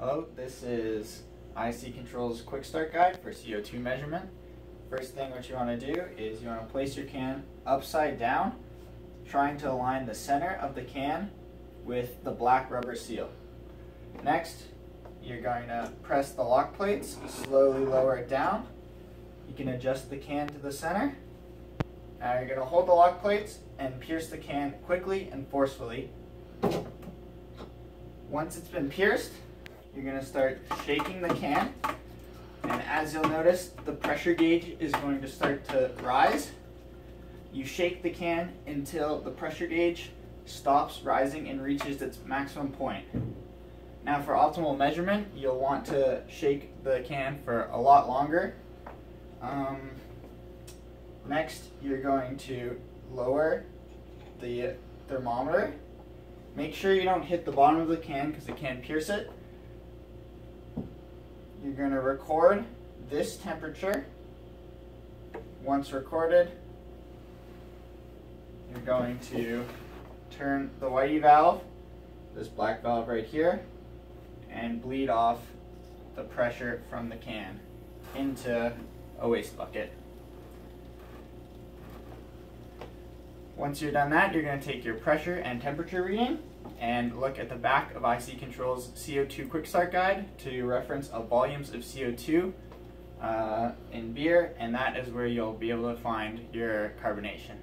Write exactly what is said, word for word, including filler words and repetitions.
Hello, this is I C Controls Quick Start Guide for C O two measurement. First thing what you want to do is you want to place your can upside down, trying to align the center of the can with the black rubber seal. Next, you're going to press the lock plates, slowly lower it down. You can adjust the can to the center. Now you're going to hold the lock plates and pierce the can quickly and forcefully. Once it's been pierced, you're going to start shaking the can, and as you'll notice, the pressure gauge is going to start to rise. You shake the can until the pressure gauge stops rising and reaches its maximum point. Now for optimal measurement, you'll want to shake the can for a lot longer. Um, next, you're going to lower the thermometer. Make sure you don't hit the bottom of the can because it can pierce it. You're going to record this temperature. Once recorded, you're going to turn the Whitey valve, this black valve right here, and bleed off the pressure from the can into a waste bucket. Once you're done that, you're going to take your pressure and temperature reading and look at the back of I C Controls C O two Quick Start Guide to reference of volumes of C O two uh, in beer, and that is where you'll be able to find your carbonation.